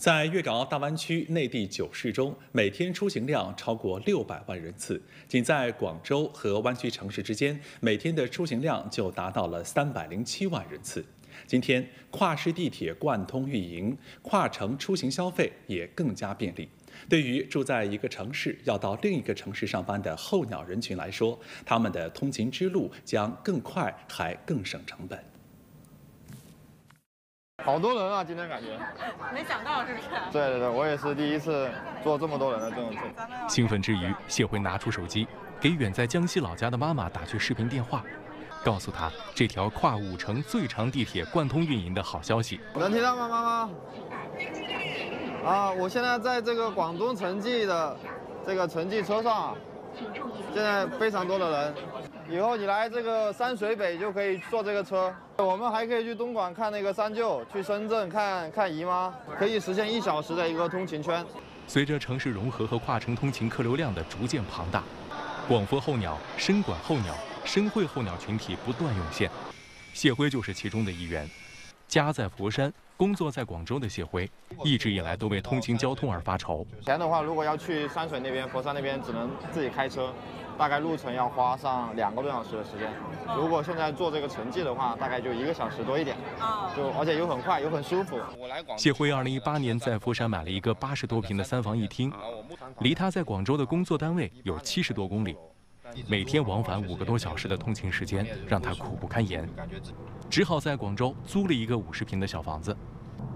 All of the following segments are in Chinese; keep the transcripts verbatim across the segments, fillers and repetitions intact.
在粤港澳大湾区内地九市中，每天出行量超过六百万人次，仅在广州和湾区城市之间，每天的出行量就达到了三百零七万人次。今天，跨市地铁贯通运营，跨城出行消费也更加便利。 对于住在一个城市要到另一个城市上班的候鸟人群来说，他们的通勤之路将更快，还更省成本。好多人啊，今天感觉没想到是不是？对对对，我也是第一次坐这么多人的这种车。兴奋之余，谢辉拿出手机，给远在江西老家的妈妈打去视频电话，告诉她这条跨五城最长地铁贯通运营的好消息。能听到吗，妈妈？ 啊，我现在在这个广东城际的这个城际车上，现在非常多的人。以后你来这个山水北就可以坐这个车，我们还可以去东莞看那个三舅，去深圳看看姨妈，可以实现一小时的一个通勤圈。随着城市融合和跨城通勤客流量的逐渐庞大，广佛候鸟、深管候鸟、深惠候鸟群体不断涌现，谢辉就是其中的一员。 家在佛山，工作在广州的谢辉，一直以来都为通勤交通而发愁。以前的话，如果要去山水那边、佛山那边，只能自己开车，大概路程要花上两个多小时的时间。如果现在坐这个城际的话，大概就一个小时多一点。就而且又很快，又很舒服。谢辉二零一八年在佛山买了一个八十多平的三房一厅，离他在广州的工作单位有七十多公里。 每天往返五个多小时的通勤时间，让他苦不堪言，只好在广州租了一个五十平的小房子。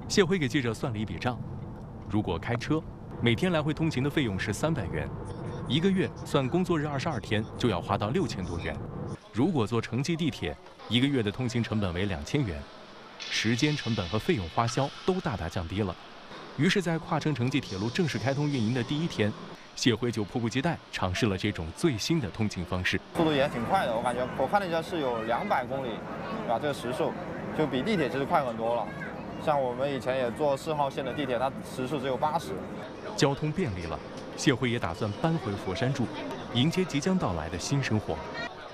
谢辉给记者算了一笔账：如果开车，每天来回通勤的费用是三百元，一个月算工作日二十二天就要花到六千多元；如果坐城际地铁，一个月的通勤成本为两千元，时间成本和费用花销都大大降低了。于是，在跨城城际铁路正式开通运营的第一天。 谢辉就迫不及待尝试了这种最新的通勤方式，速度也挺快的。我感觉我看了一下是有两百公里，对吧？这个时速就比地铁其实快很多了。像我们以前也坐四号线的地铁，它时速只有八十。交通便利了，谢辉也打算搬回佛山住，迎接即将到来的新生活。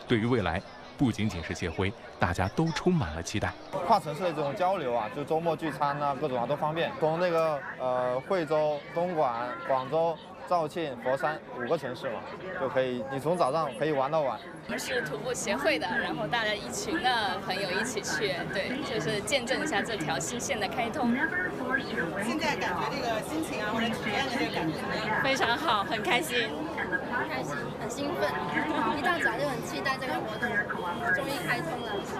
对于未来，不仅仅是谢辉，大家都充满了期待。跨城市的这种交流啊，就周末聚餐啊，各种啊都方便。从那个呃惠州、东莞、广州。 肇庆、佛山五个城市嘛，就可以，你从早上可以玩到晚。我们是徒步协会的，然后大家一群的朋友一起去，对，就是见证一下这条新线的开通。现在感觉这个心情啊，或者体验的这个感觉怎么样？非常好，很开心，很开心，很兴奋，一大早就很期待这个活动，终于开通了。